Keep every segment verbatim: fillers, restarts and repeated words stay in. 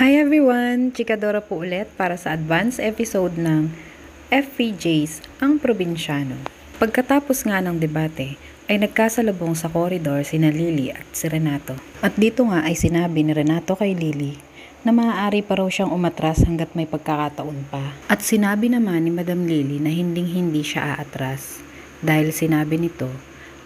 Hi everyone! CHIKADORA po ulit para sa advance episode ng F P J's Ang Probinsyano. Pagkatapos nga ng debate, ay nagkasalubong sa koridor sina Lily at si Renato. At dito nga ay sinabi ni Renato kay Lily na maaari pa raw siyang umatras hanggat may pagkakataon pa. At sinabi naman ni Madam Lily na hinding-hindi siya aatras dahil sinabi nito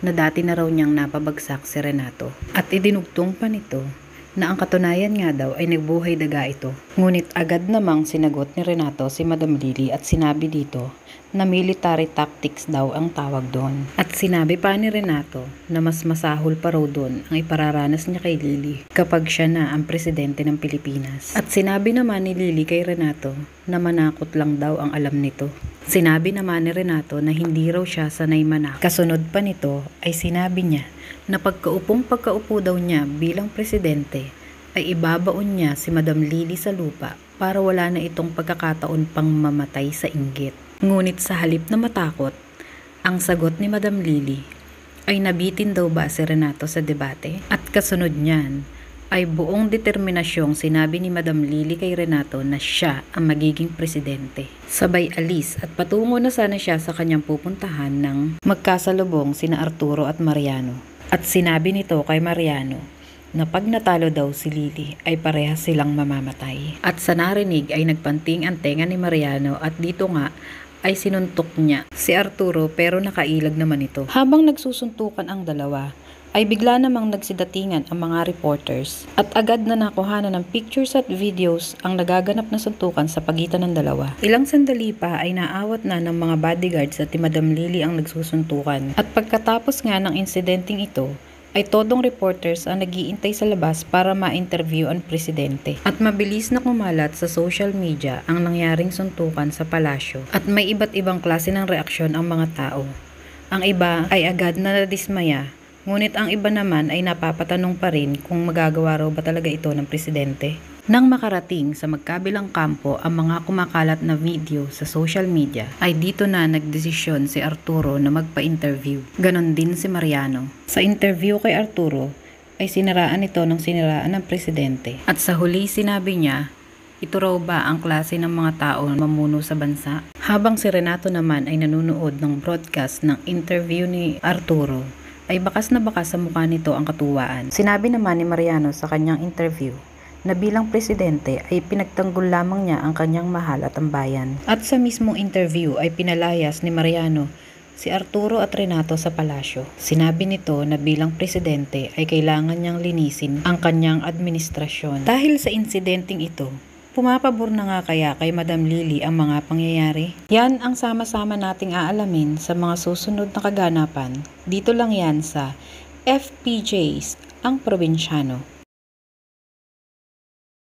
na dati na raw niyang napabagsak si Renato. At idinugtong pa nito na ang katunayan nga daw ay nagbuhay daga ito. Ngunit agad namang sinagot ni Renato si Madam Lily at sinabi dito na military tactics daw ang tawag doon. At sinabi pa ni Renato na mas masahol pa raw doon ang ipararanas niya kay Lily kapag siya na ang presidente ng Pilipinas. At sinabi naman ni Lily kay Renato na manakot lang daw ang alam nito. Sinabi naman ni Renato na hindi raw siya sanay manakot. Kasunod pa nito ay sinabi niya na pagkaupong pagkaupo daw niya bilang presidente ay ibabaon niya si Madam Lily sa lupa para wala na itong pagkakataon pang mamatay sa inggit. Ngunit sa halip na matakot, ang sagot ni Madam Lily ay nabitin daw ba si Renato sa debate? At kasunod niyan ay buong determinasyong sinabi ni Madam Lily kay Renato na siya ang magiging presidente. Sabay alis at patungo na sana siya sa kanyang pupuntahan ng magkasalubong sina Arturo at Mariano. At sinabi nito kay Mariano na pag natalo daw si Lily ay parehas silang mamamatay. At sa narinig ay nagpanting ang tenga ni Mariano at dito nga ay sinuntok niya si Arturo pero nakailag naman ito. Habang nagsusuntukan ang dalawa, ay bigla namang nagsidatingan ang mga reporters at agad na nakuhanan ng pictures at videos ang nagaganap na suntukan sa pagitan ng dalawa. Ilang sandali pa ay naawat na ng mga bodyguards at Madam Lily ang nagsusuntukan. At pagkatapos nga ng insidenteng ito, ay todong reporters ang nag-iintay sa labas para ma-interview ang presidente. At mabilis na kumalat sa social media ang nangyaring suntukan sa palasyo. At may iba't ibang klase ng reaksyon ang mga tao. Ang iba ay agad na nadismaya. Ngunit ang iba naman ay napapatanong pa rin kung magagawa raw ba talaga ito ng presidente. Nang makarating sa magkabilang kampo ang mga kumakalat na video sa social media, ay dito na nagdesisyon si Arturo na magpa-interview. Ganon din si Mariano. Sa interview kay Arturo, ay siniraan ito ng siniraan ng presidente. At sa huli sinabi niya, ito raw ba ang klase ng mga tao mamuno sa bansa? Habang si Renato naman ay nanunood ng broadcast ng interview ni Arturo, ay bakas na bakas sa mukha nito ang katuwaan. Sinabi naman ni Mariano sa kanyang interview na bilang presidente ay pinagtanggol lamang niya ang kanyang mahal at ang bayan. At sa mismong interview ay pinalayas ni Mariano si Arturo at Renato sa palasyo. Sinabi nito na bilang presidente ay kailangan niyang linisin ang kanyang administrasyon. Dahil sa insidenteng ito, pumapabor na nga kaya kay Madam Lily ang mga pangyayari? Yan ang sama-sama nating aalamin sa mga susunod na kaganapan. Dito lang yan sa F P J's Ang Probinsyano.